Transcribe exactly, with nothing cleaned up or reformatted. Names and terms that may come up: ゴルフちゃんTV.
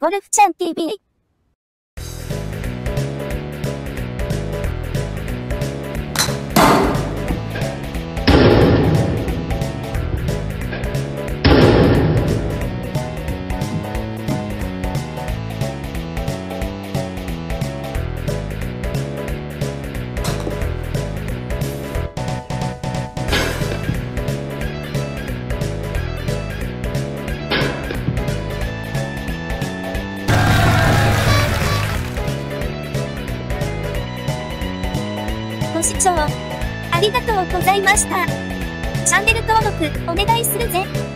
ゴルフちゃん ティーブイ。ご視聴ありがとうございました。チャンネル登録お願いするぜ。